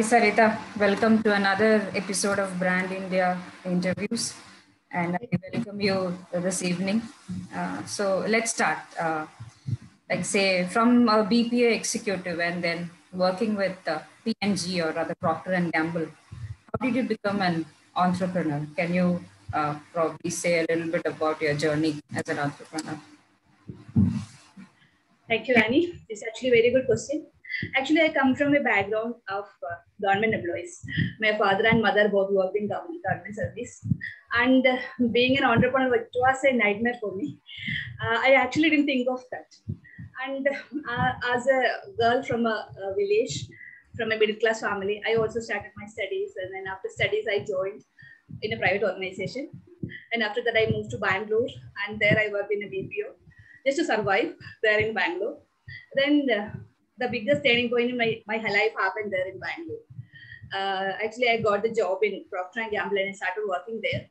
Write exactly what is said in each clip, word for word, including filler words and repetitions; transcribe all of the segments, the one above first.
Hi Sarita, welcome to another episode of Brand India Interviews, and I welcome you this evening. Uh, so let's start, uh, like say from a B P O executive and then working with uh, P and G or rather Procter and Gamble. How did you become an entrepreneur? Can you uh, probably say a little bit about your journey as an entrepreneur? Thank you, Rani. It's actually a very good question. Actually, I come from a background of uh, government employees. My father and mother both worked in government, government service. And uh, being an entrepreneur was a nightmare for me. Uh, I actually didn't think of that. And uh, as a girl from a, a village, from a middle class family, I also started my studies. And then after studies, I joined in a private organization. And after that, I moved to Bangalore. And there I worked in a B P O just to survive there in Bangalore. Then uh, the biggest turning point in my, my life happened there in Bangalore. Uh, actually, I got the job in Procter and Gamble and I started working there.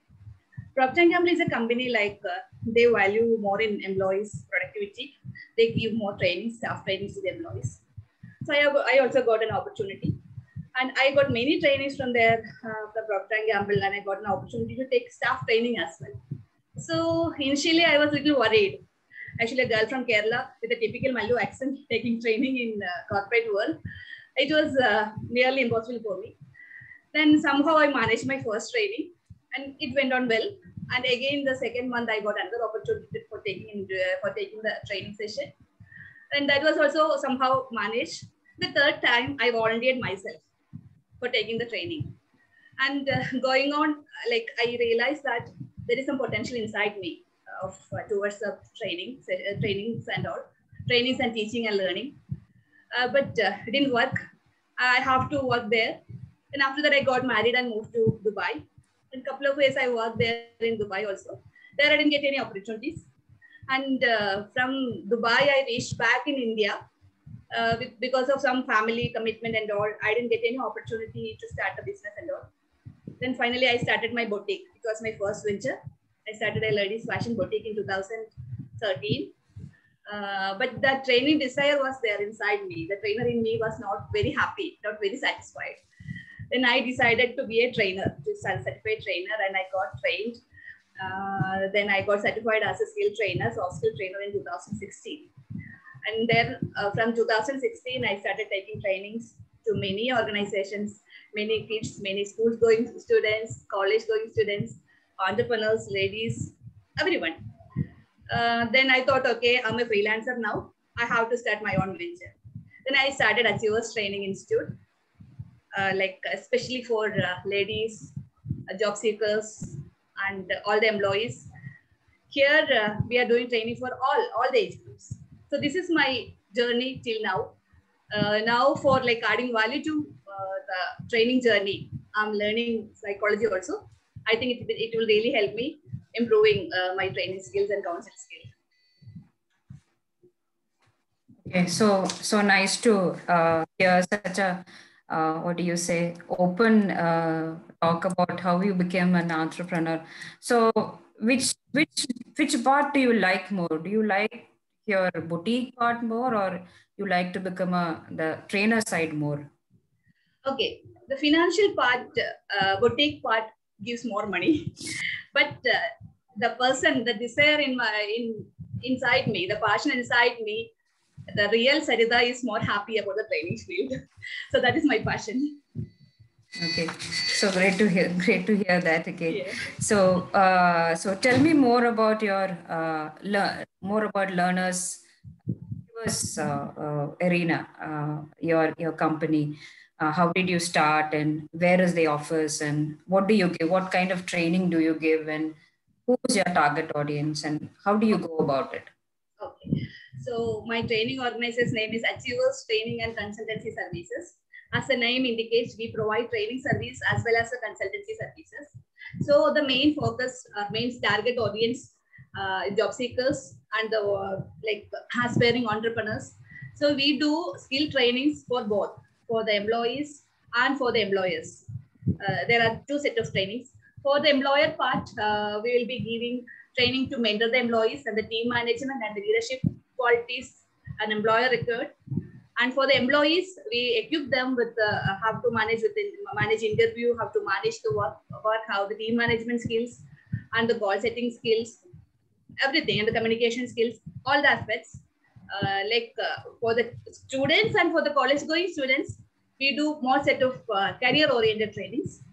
Procter and Gamble is a company like uh, they value more in employees' productivity. They give more training, staff trainings to the employees. So I, have, I also got an opportunity. And I got many trainings from there, uh, from Procter and Gamble, and I got an opportunity to take staff training as well. So initially, I was a little worried. Actually, a girl from Kerala with a typical Malayalam accent taking training in uh, corporate world. It was uh, nearly impossible for me. Then somehow I managed my first training and it went on well. And again, the second month I got another opportunity for taking, uh, for taking the training session. And that was also somehow managed. The third time I volunteered myself for taking the training. And uh, going on, like I realized that there is some potential inside me. Of uh, towards the training, uh, trainings and all, trainings and teaching and learning. Uh, but uh, it didn't work. I have to work there. And after that, I got married and moved to Dubai. In a couple of years, I worked there in Dubai also. There I didn't get any opportunities. And uh, from Dubai, I reached back in India uh, with, because of some family commitment and all. I didn't get any opportunity to start a business and all. Then finally, I started my boutique. It was my first venture. I started a ladies fashion boutique in two thousand thirteen, uh, but the training desire was there inside me. The trainer in me was not very happy, not very satisfied. Then I decided to be a trainer, to certified trainer, and I got trained. Uh, then I got certified as a skill trainer, soft skill trainer in two thousand sixteen. And then uh, from two thousand sixteen, I started taking trainings to many organizations, many kids, many schools going students, college going students, entrepreneurs, ladies, everyone. Uh, then I thought, okay, I'm a freelancer now. I have to start my own venture. Then I started Achievers Training Institute, uh, like especially for uh, ladies, uh, job seekers, and uh, all the employees. Here, uh, we are doing training for all, all the age groups. So this is my journey till now. Uh, now for like adding value to uh, the training journey, I'm learning psychology also. I think it, it will really help me improving uh, my training skills and counseling skills. Okay, so so nice to uh, hear such a, uh, what do you say, open uh, talk about how you became an entrepreneur. So which, which, which part do you like more? Do you like your boutique part more or you like to become a, the trainer side more? Okay, the financial part, uh, boutique part, gives more money, but uh, the person, the desire in my in inside me, the passion inside me, the real Sarita is more happy about the training field. So that is my passion. Okay, so great to hear. Great to hear that. Okay, yeah. so uh, so tell me more about your uh, learn more about learners uh, uh, arena, uh, your your company. Uh, how did you start and where is the office and what do you give? What kind of training do you give and who is your target audience and how do you go about it? Okay. So my training organizer's name is Achievers Training and Consultancy Services. As the name indicates, we provide training service as well as the consultancy services. So the main focus, uh, main target audience, uh, job seekers and the uh, like aspiring entrepreneurs. So we do skill trainings for both. For the employees and for the employers. Uh, there are two sets of trainings. For the employer part, uh, we will be giving training to mentor the employees and the team management and the leadership qualities an employer required. And for the employees, we equip them with uh, how to manage within, manage interview, how to manage the work, work, how the team management skills and the goal setting skills, everything, and the communication skills, all the aspects. Uh, like uh, for the students and for the college going students, we do more set of uh, career oriented trainings.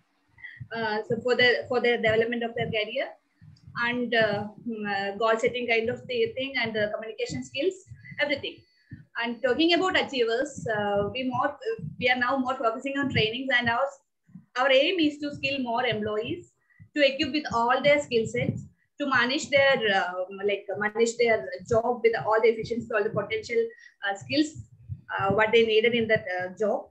Uh, so for the for the development of their career and uh, uh, goal setting kind of thing and the communication skills, everything. And talking about achievers, uh, we more we are now more focusing on trainings, and our our aim is to skill more employees, to equip with all their skill sets, to manage their um, like manage their job with all the efficiency, all the potential uh, skills uh, what they needed in that uh, job.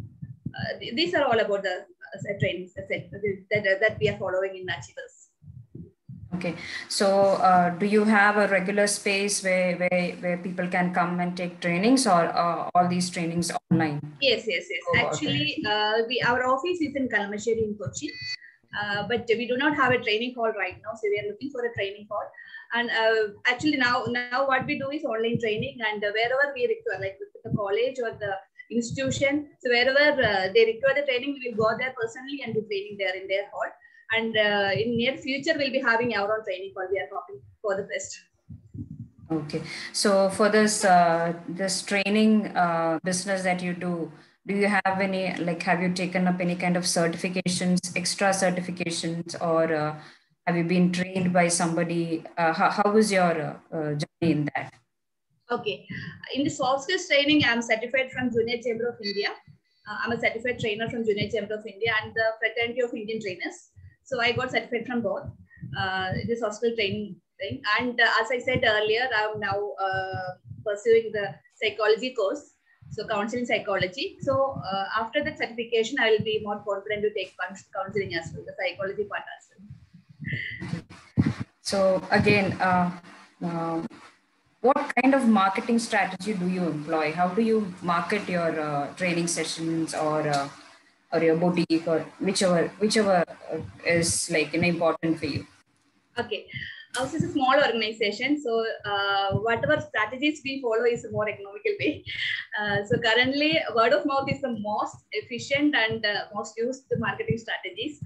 Uh, these are all about the uh, trainings that, that that we are following in Achievers. Okay, so uh, do you have a regular space where, where where people can come and take trainings, or uh, all these trainings online? Yes, yes, yes. Oh, actually, okay. uh, we our office is in Kalamassery in Kochi, uh, but we do not have a training hall right now, so we are looking for a training hall. And uh, actually, now now what we do is online training, and uh, wherever we require, like the college or the institution, so wherever uh, they require the training, we will go there personally and do training there in their hall. And uh, in near future, we'll be having our own training for we are hoping for the best. Okay, so for this uh, this training uh, business that you do, do you have any, like, have you taken up any kind of certifications, extra certifications, or uh, have you been trained by somebody? Uh, how, how was your uh, uh, journey in that? Okay, in the soft skills training, I'm certified from Junior Chamber of India. Uh, I'm a certified trainer from Junior Chamber of India and the Fraternity of Indian Trainers. So I got certified from both uh, this hospital training thing. And uh, as I said earlier, I'm now uh, pursuing the psychology course, so counseling psychology. So uh, after that certification, I will be more confident to take counseling as well, the psychology part as well. So again, uh, uh, what kind of marketing strategy do you employ? How do you market your uh, training sessions or uh, or your boutique, or whichever whichever is like an important for you? Okay, ours is a small organization, so uh, whatever strategies we follow is a more economical way. Uh, so currently, word of mouth is the most efficient and uh, most used marketing strategies.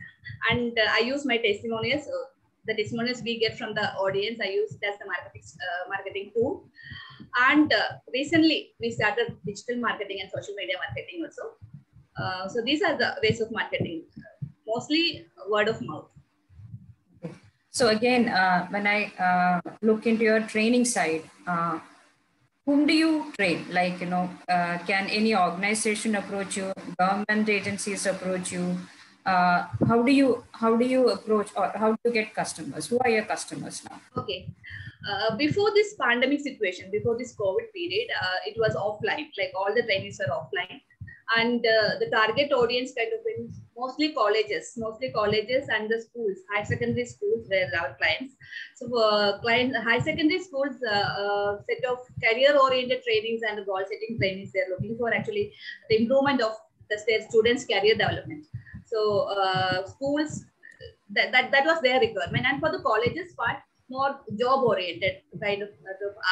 And uh, I use my testimonials, uh, the testimonials we get from the audience, I use it as the marketing uh, marketing tool. And uh, recently, we started digital marketing and social media marketing also. Uh, so these are the ways of marketing, mostly word of mouth. Okay. So again, uh, when I uh, look into your training side, uh, whom do you train? Like, you know, uh, can any organization approach you? Government agencies approach you? Uh, how do you how do you approach, or how do you get customers? Who are your customers now? Okay. Uh, before this pandemic situation, before this COVID period, uh, it was offline. Like all the trainings were offline. And uh, the target audience kind of in mostly colleges, mostly colleges and the schools, high secondary schools were our clients. So uh, clients, high secondary schools, uh, uh, set of career-oriented trainings and goal-setting trainings they're looking for, actually the improvement of the, their students' career development. So uh, schools, that, that, that was their requirement. And for the colleges part, more job-oriented kind of,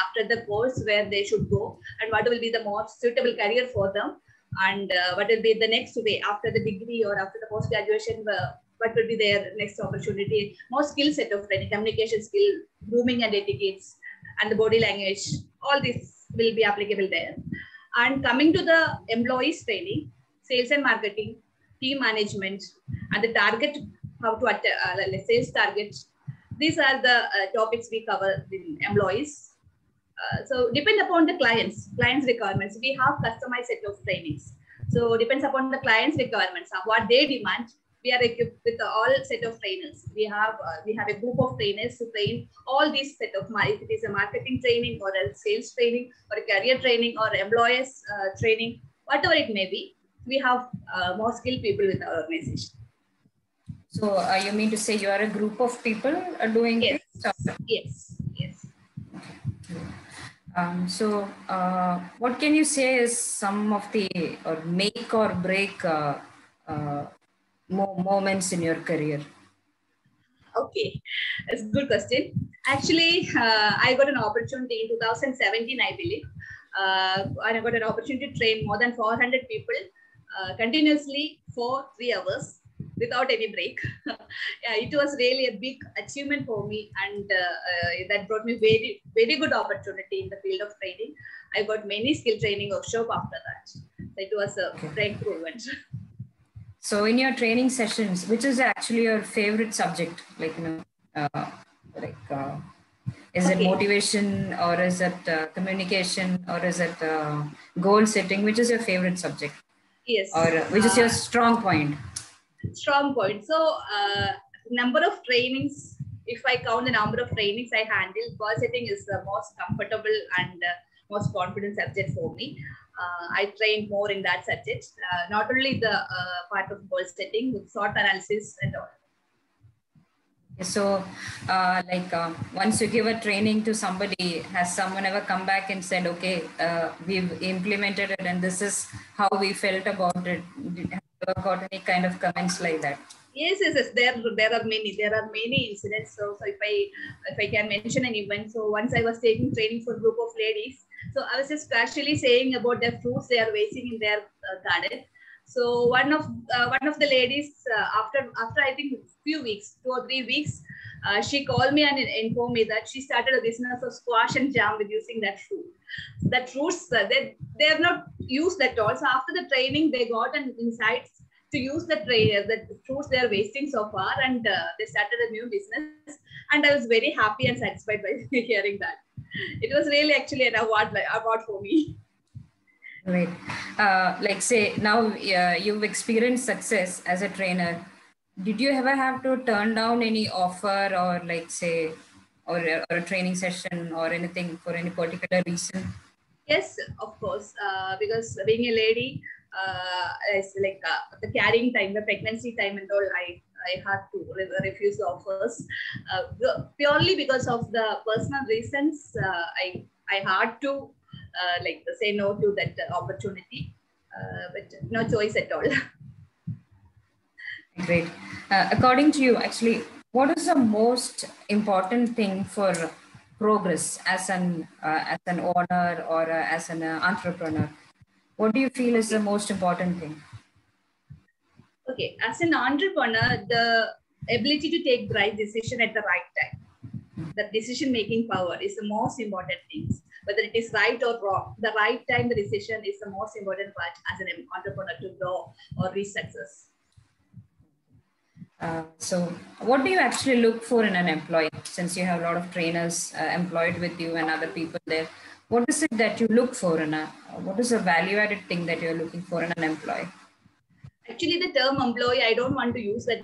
after the course where they should go and what will be the more suitable career for them. And uh, what will be the next way after the degree or after the post-graduation, uh, what will be their next opportunity, more skill set of training, communication skill, grooming and etiquettes, and the body language, all this will be applicable there. And coming to the employees training, sales and marketing, team management, and the target, how to attack, uh, sales targets, these are the uh, topics we cover in employees. Uh, so depend upon the clients, clients' requirements. We have customized set of trainings. So depends upon the clients' requirements, what they demand. We are equipped with all set of trainers. We have uh, we have a group of trainers to train all these set of. If it is a marketing training or a sales training or a career training or employees uh, training, whatever it may be, we have uh, more skilled people with our organization. So uh, you mean to say you are a group of people doing yes. this? Or? Yes. Yes. Um, so uh, what can you say is some of the or make or break uh, uh, mo moments in your career? Okay, that's a good question. Actually, uh, I got an opportunity in two thousand seventeen, I believe. uh, and I got an opportunity to train more than four hundred people uh, continuously for three hours without any break. Yeah, it was really a big achievement for me, and uh, uh, that brought me very, very good opportunity in the field of training. I got many skill training workshops after that. It was a breakthrough event. So in your training sessions, which is actually your favorite subject? Like, you know, uh, like uh, is okay. it motivation, or is it uh, communication, or is it uh, goal setting? Which is your favorite subject? Yes. Or uh, which is your uh, strong point? Strong point. So uh, number of trainings, if I count the number of trainings I handled, goal setting is the most comfortable and uh, most confident subject for me. Uh, I trained more in that subject, uh, not only the uh, part of goal setting, with SWOT analysis and all. So uh, like uh, once you give a training to somebody, has someone ever come back and said, okay, uh, we've implemented it and this is how we felt about it? Did, have you ever got any kind of comments like that? Yes, yes, yes. There, there are many. There are many incidents. So, so if I, if I can mention an event. So once I was taking training for a group of ladies. So I was just casually saying about the fruits they are raising in their uh, garden. So one of uh, one of the ladies, uh, after after I think few weeks, two or three weeks, uh, she called me and informed me that she started a business of squash and jam with using that fruit. That fruits uh, they they have not used that at all. So after the training, they got an insights to use the tray, the fruits they are wasting so far, and uh, they started a new business. And I was very happy and satisfied by hearing that. It was really actually an award, award for me. Right. Uh, like say now uh, you've experienced success as a trainer. Did you ever have to turn down any offer, or like say, or, or a training session or anything for any particular reason? Yes, of course. Uh, because being a lady, uh, it's like uh, the carrying time, the pregnancy time and all, I I had to re refuse the offers uh, purely because of the personal reasons. Uh, I I had to uh, like say no to that opportunity, uh, but no choice at all. Great. Uh, according to you, actually, what is the most important thing for progress as an uh, as an owner or uh, as an uh, entrepreneur? What do you feel is the most important thing? Okay, as an entrepreneur, the ability to take right decision at the right time, the decision-making power is the most important thing. Whether it is right or wrong, the right time, the decision is the most important part as an entrepreneur to grow or reach success. Uh, so what do you actually look for in an employee? Since you have a lot of trainers uh, employed with you and other people there, what is it that you look for in a, what is a value-added thing that you're looking for in an employee? Actually, the term employee, I don't want to use that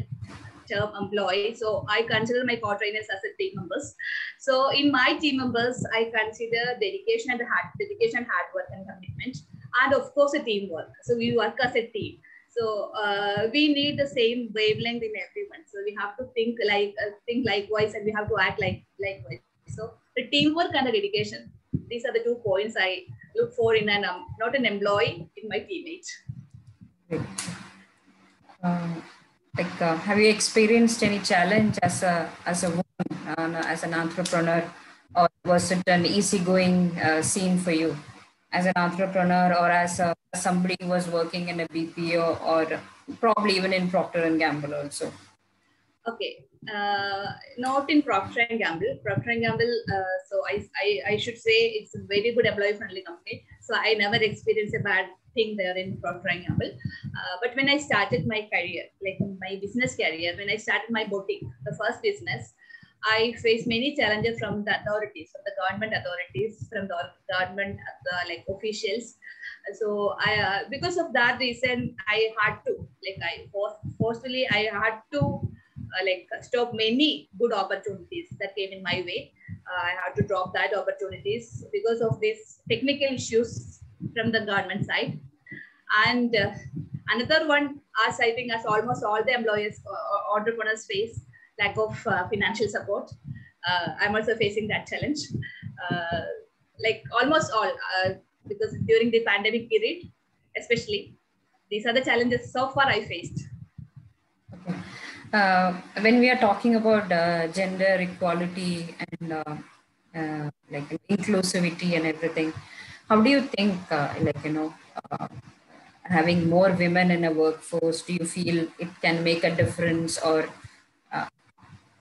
term employee. So I consider my co-trainers as a team members. So in my team members, I consider dedication and hard, dedication, hard work and commitment, and of course a teamwork. So we work as a team. So uh, we need the same wavelength in everyone. So we have to think like uh, think likewise, and we have to act like likewise. So the teamwork and the dedication. These are the two points I look for in an um, not an employee, in my teammate. Uh, like, uh, have you experienced any challenge as a as a woman, uh, no, as an entrepreneur, or was it an easygoing uh, scene for you, as an entrepreneur or as a, somebody who was working in a B P O or probably even in Procter and Gamble also? Okay, uh, not in Procter and Gamble. Procter and Gamble, uh, so I, I I should say it's a very good employee-friendly company. So I never experienced a bad thing there in Procter and Gamble. Uh, but when I started my career, like my business career, when I started my boutique, the first business, I faced many challenges from the authorities, from the government authorities, from the government the, like officials. So I, uh, because of that reason, I had to, like I forcefully, I had to uh, like stop many good opportunities that came in my way. Uh, I had to drop that opportunities because of these technical issues from the government side. And uh, another one, as I think as almost all the employers or entrepreneurs face, lack of uh, financial support. Uh, I'm also facing that challenge. Uh, like almost all, uh, because during the pandemic period, especially, these are the challenges so far I faced. Okay. Uh, when we are talking about uh, gender equality and uh, uh, like inclusivity and everything, How do you think, uh, like, you know, uh, having more women in a workforce, do you feel it can make a difference, or uh,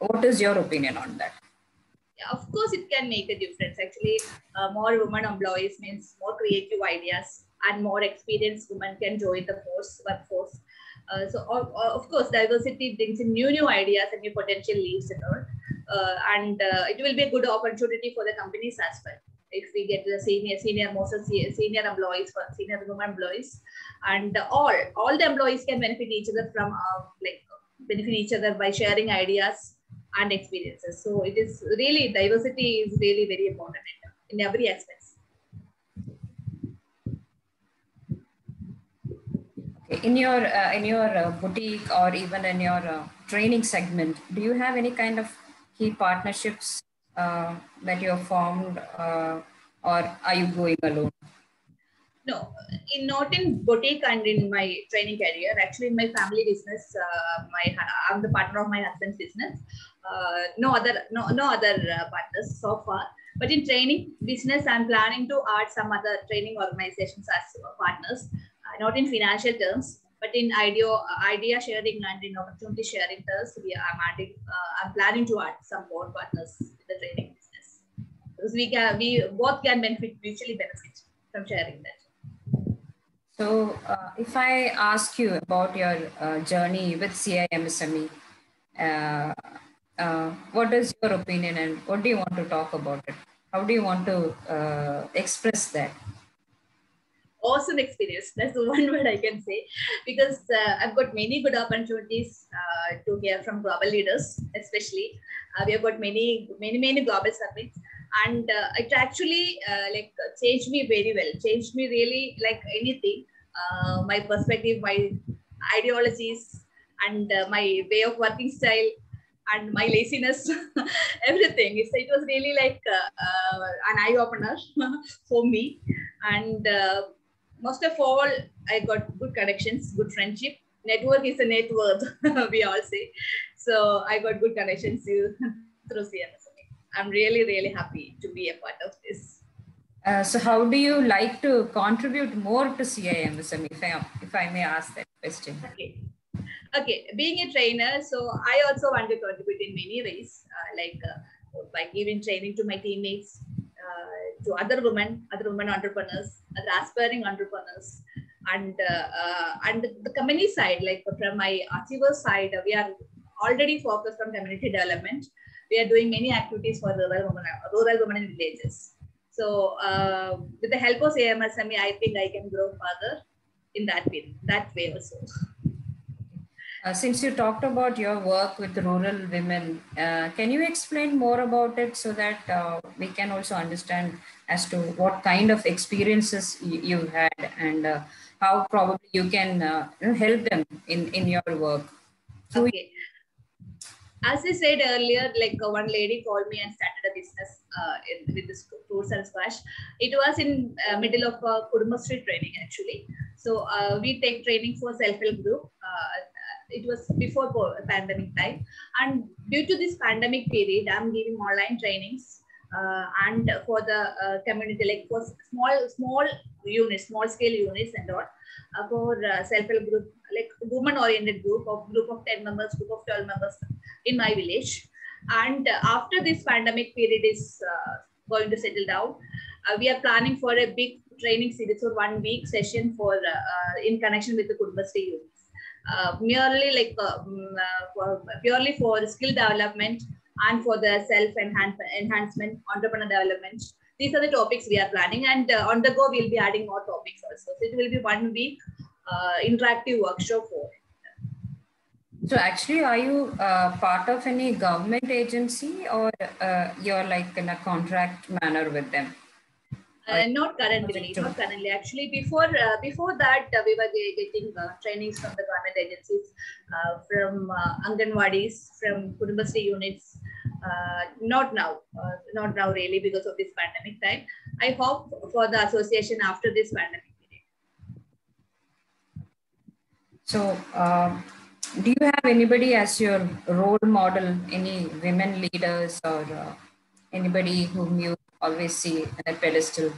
what is your opinion on that? Yeah, of course, it can make a difference. Actually, uh, more women employees means more creative ideas and more experienced women can join the force, workforce. Uh, so, of, of course, diversity brings in new, new ideas and new potential leads and all. Uh, and uh, it will be a good opportunity for the companies as well. If we get the senior, senior, most of senior employees, for senior women employees, and all, all the employees can benefit each other from, uh, like, benefit each other by sharing ideas and experiences. So it is really, diversity is really very important in, in every aspect. In your uh, in your uh, boutique or even in your uh, training segment, do you have any kind of key partnerships uh, that you have formed, uh, or are you going alone? No, in, not in boutique and in my training career. Actually, in my family business, uh, my I'm the partner of my husband's business. Uh, no other no no other uh, partners so far. But in training business, I'm planning to add some other training organizations as partners. Not in financial terms, but in idea, idea sharing and in opportunity sharing terms, we are adding, uh, I'm planning to add some more partners in the training business. Because we can, we both can benefit, mutually benefit from sharing that. So uh, if I ask you about your uh, journey with C I M S M E, uh, uh, what is your opinion and what do you want to talk about it? How do you want to uh, express that? Awesome experience. That's the one word I can say, because uh, I've got many good opportunities uh, to hear from global leaders, especially. Uh, we have got many, many, many global summits, and uh, it actually uh, like changed me very well. Changed me really like anything. Uh, my perspective, my ideologies, and uh, my way of working style, and my laziness, everything. It's, it was really like uh, uh, an eye opener for me, and. Uh, Most of all, I got good connections, good friendship. Network is a net worth, we all say. So I got good connections through C I M S M E. I'm really, really happy to be a part of this. Uh, so how do you like to contribute more to C I M S M E, if I, if I may ask that question? Okay. Okay, being a trainer, so I also want to contribute in many ways, uh, like uh, by giving training to my teammates, Uh, to other women, other women entrepreneurs, other aspiring entrepreneurs, and uh, uh, and the company side, like from my Achievers side, we are already focused on community development. We are doing many activities for rural women, rural women in villages. So uh, with the help of C I M S M E, I think I can grow further in that way, that way also. Uh, since you talked about your work with rural women, uh, can you explain more about it so that uh, we can also understand as to what kind of experiences you've had and uh, how probably you can uh, help them in, in your work? So okay. As I said earlier, like uh, one lady called me and started a business uh, in, with this fruits and squash. It was in uh, middle of uh, Kudumbashree training actually. So uh, we take training for self-help group. Uh, It was before pandemic time, and due to this pandemic period, I'm giving online trainings uh, and for the uh, community, like for small, small units, small scale units, and all uh, for uh, self-help group, like woman-oriented group of group of ten members, group of twelve members in my village. And uh, after this pandemic period is uh, going to settle down, uh, we are planning for a big training series or one week session for uh, uh, in connection with the Kudumbashree unit. Uh, merely like uh, for, purely for skill development and for the self enhancement, entrepreneur development. These are the topics we are planning, and uh, on the go we'll be adding more topics also. So it will be one week uh, interactive workshop for it. So actually, are you uh, part of any government agency, or uh, you're like in a contract manner with them? Uh, not currently, not currently. Actually, before uh, before that, uh, we were getting uh, trainings from the government agencies, uh, from uh, Anganwadis, from Kudumbashree units. Uh, not now, uh, not now really, because of this pandemic time. I hope for the association after this pandemic period. So, uh, do you have anybody as your role model? Any women leaders or uh, anybody whom you always see on a pedestal?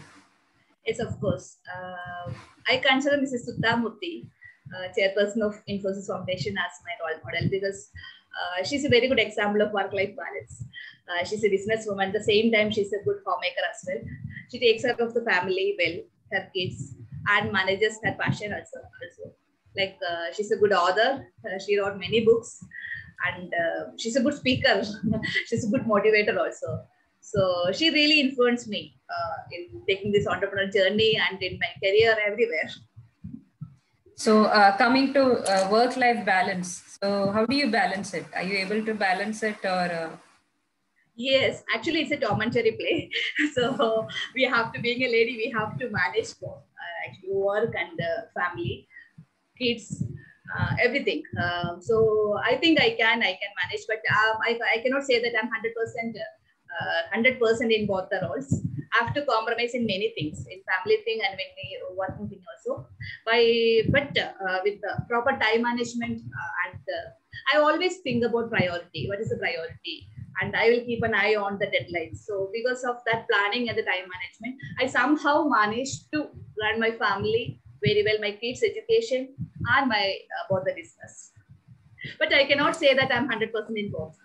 Yes, of course. Uh, I consider Missus Sudha Murty, uh, chairperson of Infosys Foundation, as my role model because uh, she's a very good example of work-life balance. Uh, she's a businesswoman. At the same time, she's a good homemaker as well. She takes care of the family well, her kids, and manages her passion also. also. Like uh, she's a good author. Uh, she wrote many books, and uh, she's a good speaker. She's a good motivator also. So she really influenced me uh, in taking this entrepreneurial journey and in my career everywhere. So uh, coming to uh, work-life balance, so how do you balance it? Are you able to balance it or? Uh... Yes, actually it's a Tom and Jerry play. So we have to, being a lady, we have to manage both, uh, actually work and uh, family, kids, Uh, everything. Uh, so I think I can, I can manage, but um, I, I cannot say that I'm one hundred percent, one hundred percent in both the roles. I have to compromise in many things, in family thing and in working thing also. By, but uh, with the proper time management, uh, and uh, I always think about priority. What is the priority? And I will keep an eye on the deadlines. So because of that planning and the time management, I somehow managed to run my family very well, my kids' education and my uh, both the business. But I cannot say that I'm one hundred percent involved.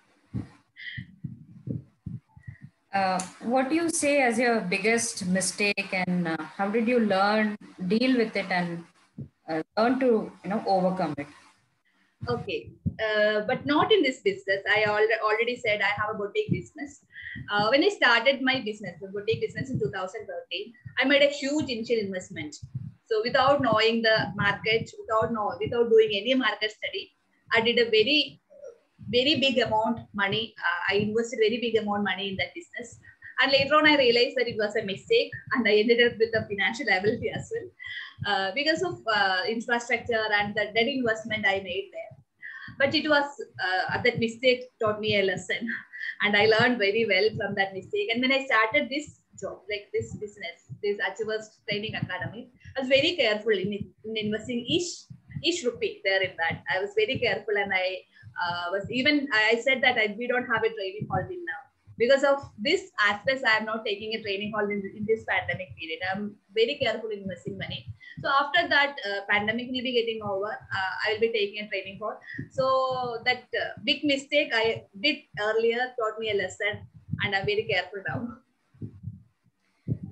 Uh, what do you say as your biggest mistake, and uh, how did you learn, deal with it, and uh, learn to you know overcome it? Okay, uh, but not in this business. I al- already said I have a boutique business. Uh, when I started my business, the boutique business in two thousand thirteen, I made a huge initial investment. So without knowing the market, without know, without doing any market study, I did a very, very big amount of money. Uh, I invested very big amount of money in that business. And later on, I realized that it was a mistake, and I ended up with a financial liability as well. Uh, because of uh, infrastructure and the debt investment I made there. But it was, uh, that mistake taught me a lesson. And I learned very well from that mistake. And when I started this job, like this business, this Achievers Training Academy, I was very careful in, in investing each each rupee there in that. I was very careful, and I uh, was even, I said that I, we don't have a training hall till now. Because of this aspect, I am not taking a training hall in, in this pandemic period. I'm very careful in investing money. So after that uh, pandemic will be getting over, uh, I will be taking a training hall. So that uh, big mistake I did earlier taught me a lesson, and I'm very careful now.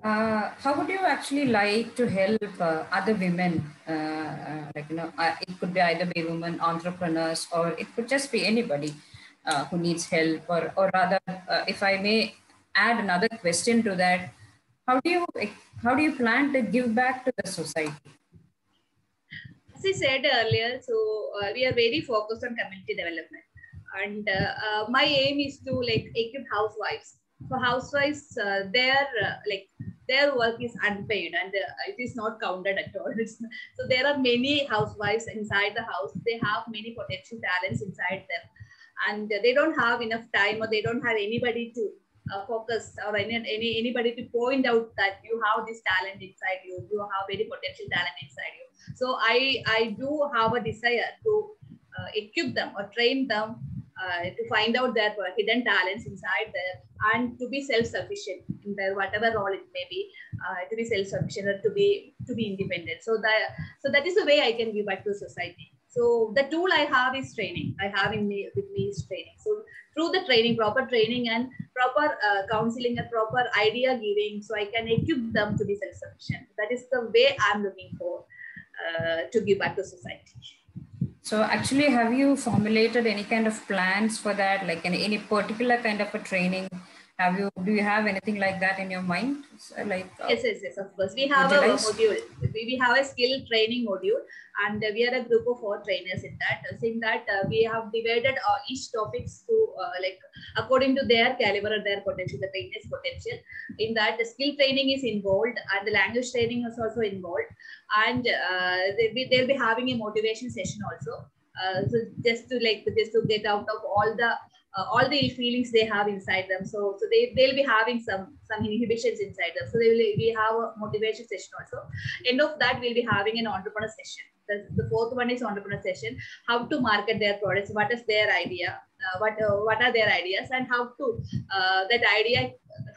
Uh, how would you actually like to help uh, other women? Uh, uh, like you know, uh, it could be either be women entrepreneurs, or it could just be anybody uh, who needs help. Or, or rather, uh, if I may add another question to that, how do you how do you plan to give back to the society? As I said earlier, so uh, we are very focused on community development, and uh, uh, my aim is to like equip housewives. For housewives, uh, their uh, like their work is unpaid, and uh, it is not counted at all. So there are many housewives inside the house. They have many potential talents inside them, and they don't have enough time, or they don't have anybody to uh, focus, or any, any anybody to point out that you have this talent inside you. You have very potential talent inside you. So I I do have a desire to uh, equip them or train them Uh, to find out their hidden talents inside there, and to be self-sufficient in their whatever role it may be, uh, to be self-sufficient or to be to be independent. So that so that is the way I can give back to society. So the tool I have is training. I have in me with me is training. So through the training, proper training and proper uh, counseling and proper idea giving, so I can equip them to be self-sufficient. That is the way I'm looking for uh, to give back to society. So actually, have you formulated any kind of plans for that? Like any, any particular kind of a training? Have you, do you have anything like that in your mind? Like uh, yes, yes, yes, of course. We have a module. We, we have a skill training module, and we are a group of four trainers in that. Saying that uh, we have divided uh, each topics to uh, like according to their caliber or their potential, the trainers' potential. In that, the skill training is involved, and the language training is also involved. And uh, they'll be, they'll be having a motivation session also. Uh, so just to like just to get out of all the Uh, all the ill feelings they have inside them, so so they they'll be having some some inhibitions inside them. So they will we have a motivation session also. End of that, we'll be having an entrepreneur session. The, the fourth one is entrepreneur session. How to market their products? What is their idea? Uh, what uh, what are their ideas? And how to uh, that idea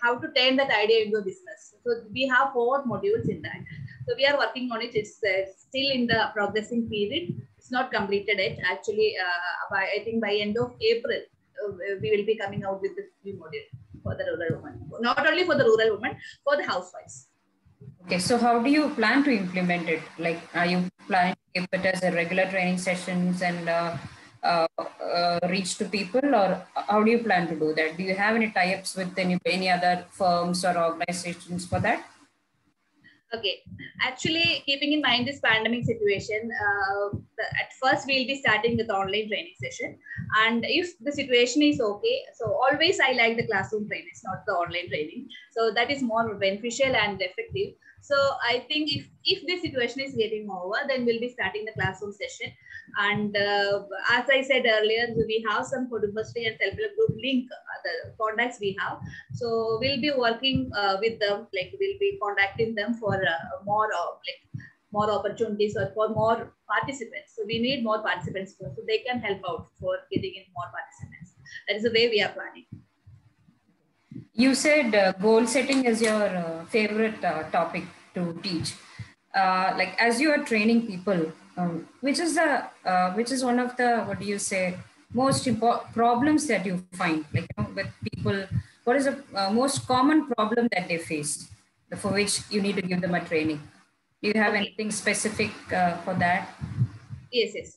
how to turn that idea into a business. So we have four modules in that. So we are working on it. It's uh, still in the progressing period. It's not completed yet. Actually, uh, by, I think by end of April, uh, we will be coming out with this new module for the rural woman. Not only for the rural woman, for the housewives. Okay, so how do you plan to implement it? Like, are you planning to give it as a regular training sessions and uh, uh, uh, reach to people, or how do you plan to do that? Do you have any tie-ups with any, any other firms or organizations for that? Okay, actually, keeping in mind this pandemic situation, uh, the, at first we'll be starting with online training session, and if the situation is okay, so always I like the classroom training, it's not the online training, so that is more beneficial and effective. So I think if, if this situation is getting over, then we'll be starting the classroom session. And uh, as I said earlier, we have some Kudumbashree and self-help group link, uh, the contacts we have. So we'll be working uh, with them, like we'll be contacting them for uh, more uh, like more opportunities or for more participants. So we need more participants so they can help out for getting in more participants. That is the way we are planning. You said uh, goal setting is your uh, favorite uh, topic to teach. Uh, like as you are training people, um, which is the uh, which is one of the what do you say most problems that you find, like you know, with people? What is the uh, most common problem that they face for which you need to give them a training? Do you have okay. anything specific uh, for that? Yes, yes.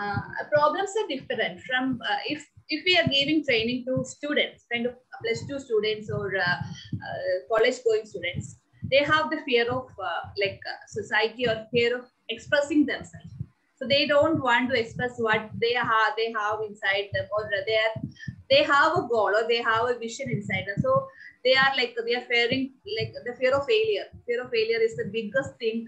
Uh, problems are different from uh, if. If we are giving training to students, kind of plus two students or uh, uh, college going students, they have the fear of uh, like uh, society or fear of expressing themselves. So they don't want to express what they have, they have inside them, or they are, they have a goal or they have a vision inside them. So they are like, they are fearing like the fear of failure. Fear of failure is the biggest thing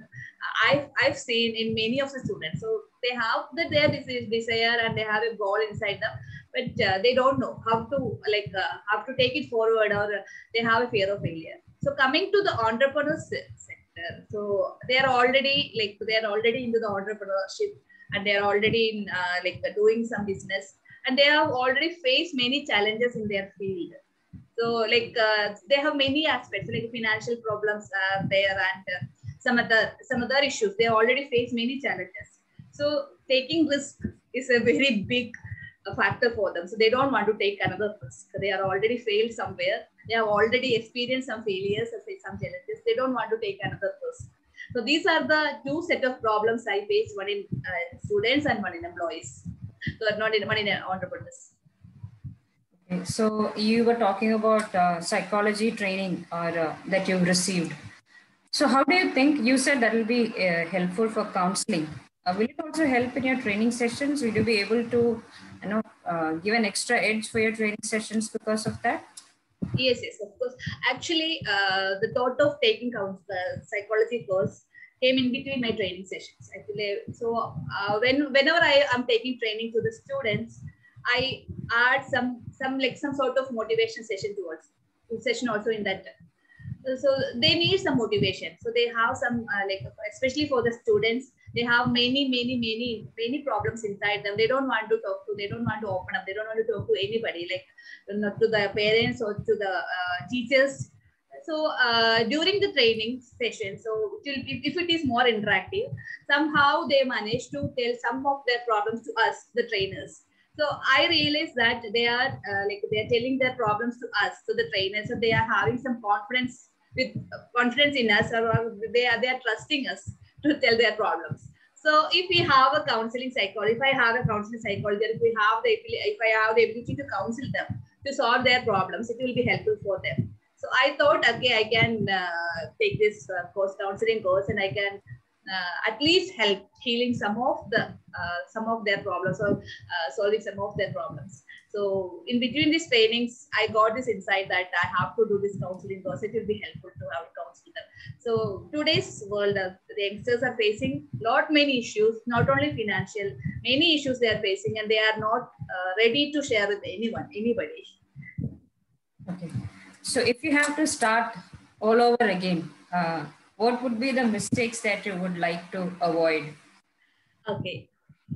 I've, I've seen in many of the students. So they have the, their desire and they have a goal inside them, but uh, they don't know how to like uh, how to take it forward, or uh, they have a fear of failure. So coming to the entrepreneur sector, so they are already like they are already into the entrepreneurship, and they are already in uh, like uh, doing some business, and they have already faced many challenges in their field. So like uh, they have many aspects, like financial problems are there, and uh, some other some other issues. They already face many challenges. So taking risk is a very big factor for them. So they don't want to take another risk. They are already failed somewhere. They have already experienced some failures or some challenges. They don't want to take another risk. So these are the two set of problems I face, one in uh, students and one in employees. So not in one in entrepreneurs. Okay. So you were talking about uh, psychology training or uh, that you've received. So how do you think, you said that will be uh, helpful for counseling. Uh, will it also help in your training sessions? Will you be able to you know, uh, give an extra edge for your training sessions because of that? Yes, yes, of course. Actually, uh, the thought of taking counsel, uh, psychology course came in between my training sessions. Actually, so uh, when whenever I am taking training to the students, I add some some like some sort of motivation session towards session also in that. So they need some motivation. So they have some uh, like especially for the students. They have many, many, many, many problems inside them. They don't want to talk to, they don't want to open up. They don't want to talk to anybody, like not to the parents or to the uh, teachers. So uh, during the training session, so it will, if it is more interactive, somehow they manage to tell some of their problems to us, the trainers. So I realized that they are uh, like they are telling their problems to us, so the trainers, so they are having some confidence with uh, confidence in us, or, or they are they are trusting us to tell their problems. So if we have a counseling psychologist, if I have a counseling psychologist, if we have the if I have the ability to counsel them to solve their problems, it will be helpful for them. So I thought, okay, I can uh, take this uh, course, counseling course, and I can uh, at least help healing some of the uh, some of their problems, or uh, solving some of their problems. So in between these trainings, I got this insight that I have to do this counseling course. It will be helpful to have counsel them. So today's world, uh, the youngsters are facing lot many issues, not only financial, many issues they are facing, and they are not uh, ready to share with anyone, anybody. Okay. So if you have to start all over again, uh, what would be the mistakes that you would like to avoid? Okay.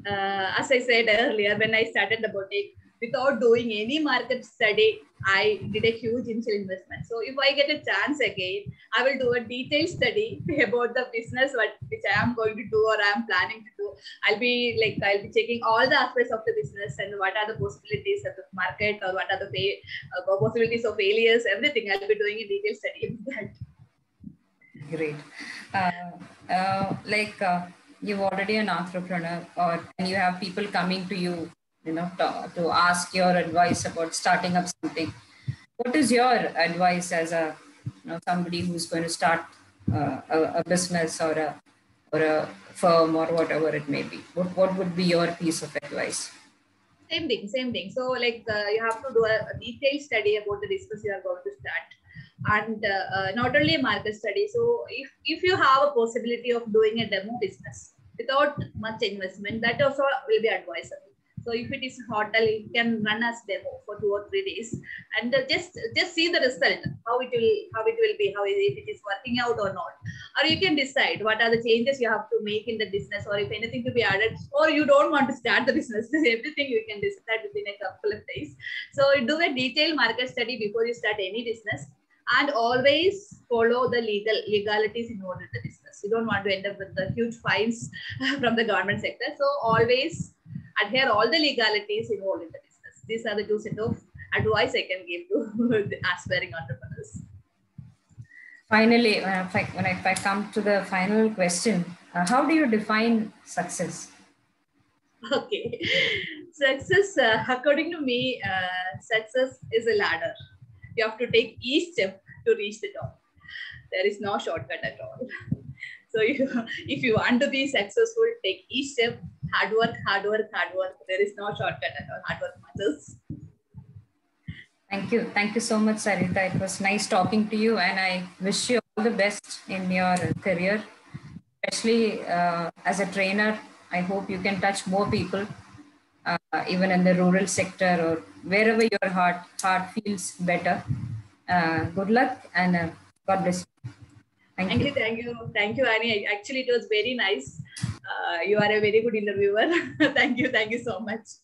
Uh, as I said earlier, when I started the boutique, without doing any market study, I did a huge initial investment. So if I get a chance again, I will do a detailed study about the business, what which I am going to do or I am planning to do. I'll be like, I'll be checking all the aspects of the business and what are the possibilities of the market or what are the pay, uh, possibilities of failures, everything. I'll be doing a detailed study of that. Great. Uh, uh, like uh, you've already an entrepreneur, or and you have people coming to you, you know, to, to ask your advice about starting up something. What is your advice as a, you know, somebody who's going to start uh, a, a business or a or a firm or whatever it may be? What what would be your piece of advice? Same thing, same thing. So like uh, you have to do a, a detailed study about the business you are going to start. And uh, uh, not only a market study. So if, if you have a possibility of doing a demo business without much investment, that also will be advisable. So if it is hotel, you can run as demo for two or three days and just just see the result, how it will how it will be, how if it is working out or not. Or you can decide what are the changes you have to make in the business, or if anything to be added, or you don't want to start the business. Everything you can decide within a couple of days. So do a detailed market study before you start any business. And always follow the legal legalities involved in the business. You don't want to end up with the huge fines from the government sector. So always adhere all the legalities involved in the business. These are the two set of advice I can give to the aspiring entrepreneurs. Finally, when I, when I, if I come to the final question, uh, how do you define success? Okay. Success, uh, according to me, uh, success is a ladder. You have to take each step to reach the top. There is no shortcut at all. So you, if you want to be successful, take each step. Hard work, hard work, hard work. There is no shortcut at all. Hard work matters. Thank you. Thank you so much, Sarita. It was nice talking to you, and I wish you all the best in your career, especially uh, as a trainer. I hope you can touch more people, uh, even in the rural sector or wherever your heart heart feels better. Uh, good luck and uh, God bless you. Thank, thank you. you. Thank you. Thank you, Annie. Actually, it was very nice. Uh, you are a very good interviewer. Thank you. Thank you so much.